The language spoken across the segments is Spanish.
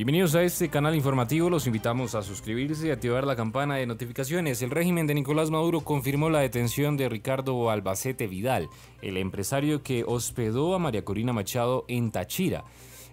Bienvenidos a este canal informativo, los invitamos a suscribirse y activar la campana de notificaciones. El régimen de Nicolás Maduro confirmó la detención de Ricardo Albacete Vidal, el empresario que hospedó a María Corina Machado en Táchira.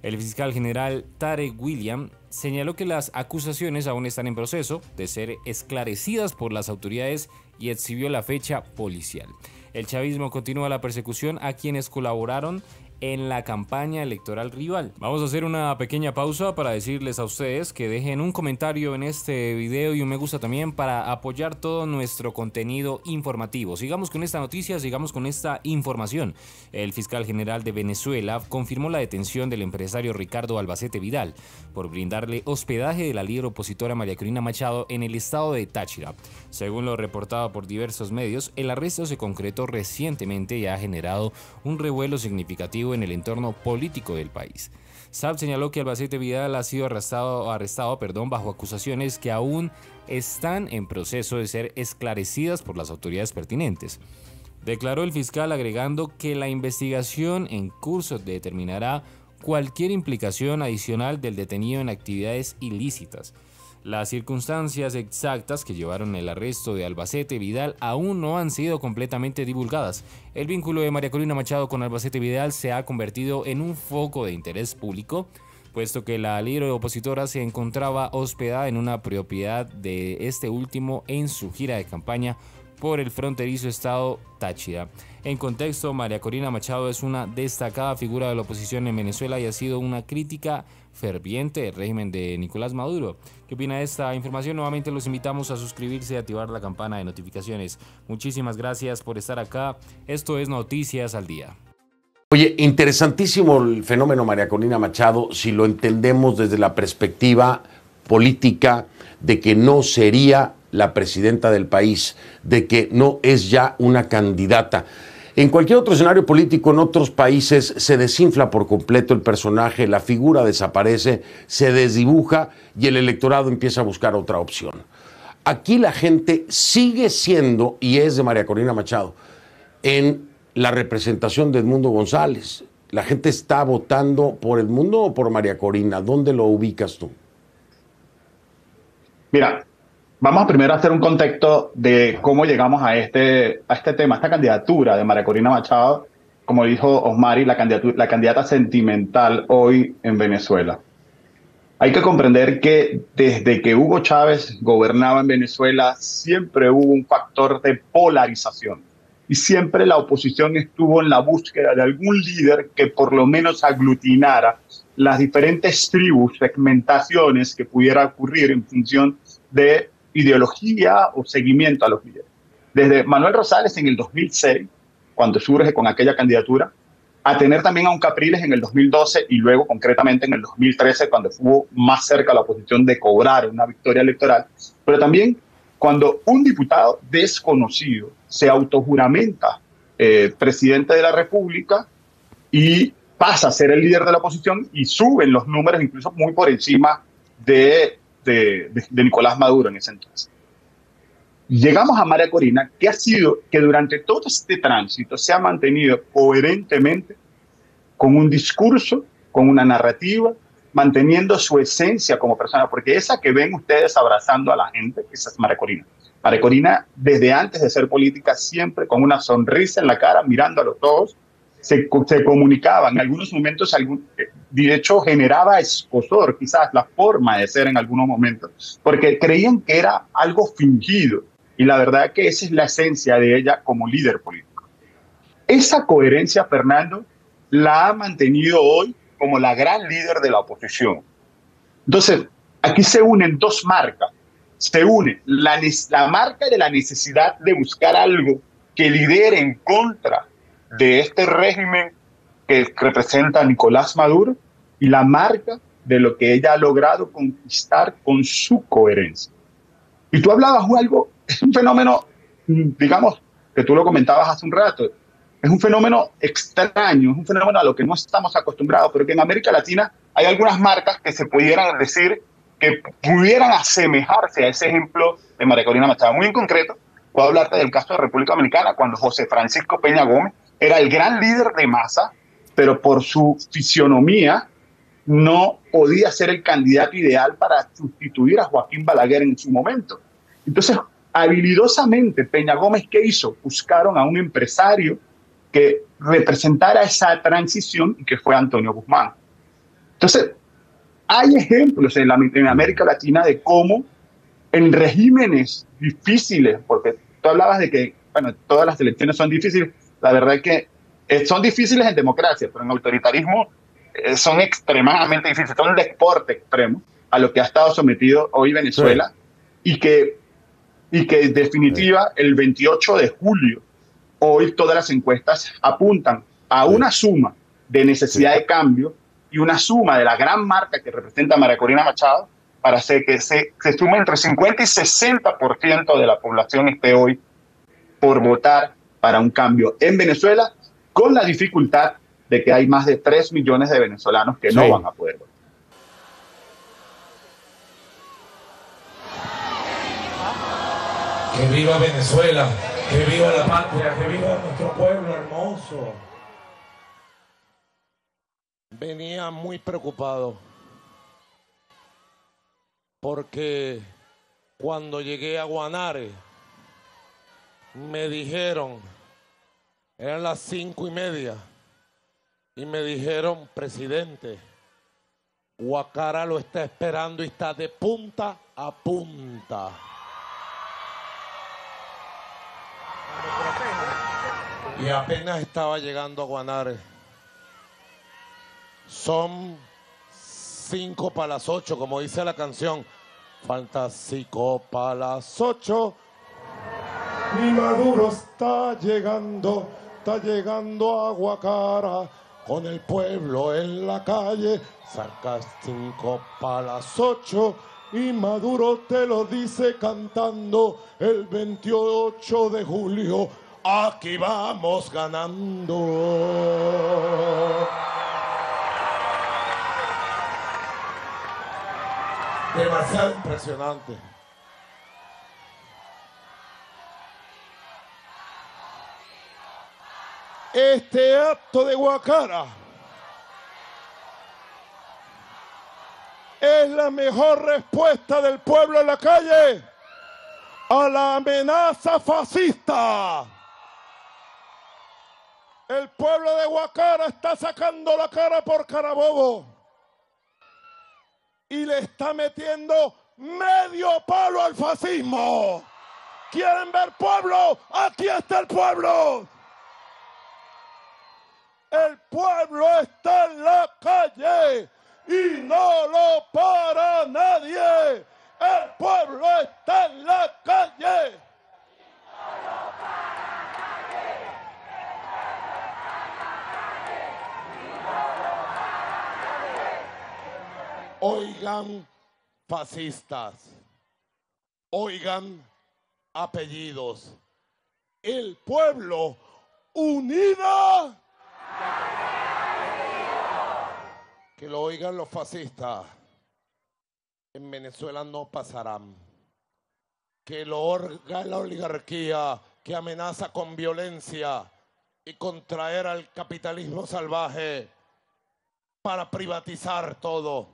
El fiscal general Tareck William señaló que las acusaciones aún están en proceso de ser esclarecidas por las autoridades y exhibió la fecha policial. El chavismo continúa la persecución a quienes colaboraron en la campaña electoral rival. Vamos a hacer una pequeña pausa para decirles a ustedes que dejen un comentario en este video y un me gusta también para apoyar todo nuestro contenido informativo. Sigamos con esta noticia, sigamos con esta información. El fiscal general de Venezuela confirmó la detención del empresario Ricardo Albacete Vidal por brindarle hospedaje de la líder opositora María Corina Machado en el estado de Táchira. Según lo reportado por diversos medios, el arresto se concretó recientemente y ha generado un revuelo significativo en el entorno político del país. Saab señaló que Albacete Vidal ha sido arrestado bajo acusaciones que aún están en proceso de ser esclarecidas por las autoridades pertinentes. Declaró el fiscal agregando que la investigación en curso determinará cualquier implicación adicional del detenido en actividades ilícitas. Las circunstancias exactas que llevaron el arresto de Albacete Vidal aún no han sido completamente divulgadas. El vínculo de María Corina Machado con Albacete Vidal se ha convertido en un foco de interés público, puesto que la líder opositora se encontraba hospedada en una propiedad de este último en su gira de campaña por el fronterizo estado Táchira. En contexto, María Corina Machado es una destacada figura de la oposición en Venezuela y ha sido una crítica ferviente del régimen de Nicolás Maduro. ¿Qué opina de esta información? Nuevamente los invitamos a suscribirse y activar la campana de notificaciones. Muchísimas gracias por estar acá. Esto es Noticias al Día. Oye, interesantísimo el fenómeno María Corina Machado, si lo entendemos desde la perspectiva política de que no sería la presidenta del país, de que no es ya una candidata. En cualquier otro escenario político, en otros países, se desinfla por completo el personaje, la figura desaparece, se desdibuja y el electorado empieza a buscar otra opción. Aquí la gente sigue siendo, y es de María Corina Machado, en la representación de Edmundo González. La gente está votando por Edmundo o por María Corina. ¿Dónde lo ubicas tú? Mira, vamos a primero hacer un contexto de cómo llegamos a este tema, a esta candidatura de María Corina Machado, como dijo Osmari, la candidata sentimental hoy en Venezuela. Hay que comprender que desde que Hugo Chávez gobernaba en Venezuela siempre hubo un factor de polarización y siempre la oposición estuvo en la búsqueda de algún líder que por lo menos aglutinara las diferentes tribus, segmentaciones que pudiera ocurrir en función de ideología o seguimiento a los líderes. Desde Manuel Rosales en el 2006, cuando surge con aquella candidatura, a tener también a un Capriles en el 2012 y luego concretamente en el 2013, cuando estuvo más cerca la oposición de cobrar una victoria electoral, pero también cuando un diputado desconocido se autojuramenta presidente de la República y pasa a ser el líder de la oposición y suben los números incluso muy por encima de Nicolás Maduro en ese entonces. Llegamos a María Corina, que ha sido que durante todo este tránsito se ha mantenido coherentemente con un discurso, con una narrativa, manteniendo su esencia como persona, porque esa que ven ustedes abrazando a la gente, esa es María Corina. María Corina, desde antes de ser política, siempre con una sonrisa en la cara, mirándolo a todos, se comunicaba en algunos momentos, de hecho generaba escozor quizás la forma de ser en algunos momentos, porque creían que era algo fingido y la verdad que esa es la esencia de ella como líder político. Esa coherencia, Fernando, la ha mantenido hoy como la gran líder de la oposición. Entonces, aquí se unen dos marcas, se une la marca de la necesidad de buscar algo que lidere en contra de este régimen que representa a Nicolás Maduro y la marca de lo que ella ha logrado conquistar con su coherencia. Y tú hablabas de algo, es un fenómeno, digamos, que tú lo comentabas hace un rato, es un fenómeno extraño, es un fenómeno a lo que no estamos acostumbrados, pero que en América Latina hay algunas marcas que se pudieran decir que pudieran asemejarse a ese ejemplo de María Corina Machado. Muy en concreto, puedo hablarte del caso de República Dominicana, cuando José Francisco Peña Gómez era el gran líder de masa, pero por su fisionomía no podía ser el candidato ideal para sustituir a Joaquín Balaguer en su momento. Entonces, habilidosamente, Peña Gómez, ¿qué hizo? Buscaron a un empresario que representara esa transición, y que fue Antonio Guzmán. Entonces, hay ejemplos en América Latina de cómo en regímenes difíciles, porque tú hablabas de que, bueno, todas las elecciones son difíciles, la verdad es que son difíciles en democracia, pero en autoritarismo son extremadamente difíciles, son un deporte extremo a lo que ha estado sometido hoy Venezuela, sí. y que en definitiva el 28 de julio, hoy todas las encuestas apuntan a una suma de necesidad de cambio y una suma de la gran marca que representa María Corina Machado para hacer que se sume entre 50 y 60% de la población esté hoy por votar para un cambio en Venezuela, con la dificultad de que hay más de 3 millones de venezolanos que no van a poder votar. Que viva Venezuela, que viva la patria, que viva nuestro pueblo hermoso. Venía muy preocupado porque cuando llegué a Guanare me dijeron, eran las 5:30, y me dijeron, presidente, Guacara lo está esperando y está de punta a punta. Y apenas estaba llegando a Guanare. Son 5 para las 8, como dice la canción. Fantástico para las 8. Mi Maduro está llegando a Guacara, con el pueblo en la calle. Sacas 5 para las 8 y Maduro te lo dice cantando el 28 de julio. Aquí vamos ganando. Demasiado impresionante. Este acto de Guacara es la mejor respuesta del pueblo en la calle a la amenaza fascista. El pueblo de Guacara está sacando la cara por Carabobo y le está metiendo medio palo al fascismo. ¿Quieren ver pueblo? Aquí está el pueblo. El pueblo está en la calle y no lo para nadie. El pueblo está en la calle. Oigan, fascistas. Oigan, apellidos. El pueblo unido. Que lo oigan los fascistas, en Venezuela no pasarán. Que lo orga la oligarquía que amenaza con violencia y contraer al capitalismo salvaje para privatizar todo.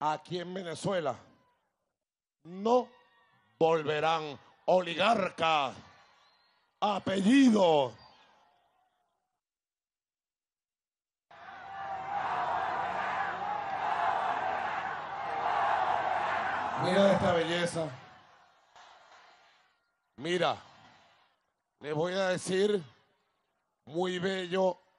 Aquí en Venezuela no volverán oligarcas, apellidos. Mira esta belleza. Mira, les voy a decir, muy bello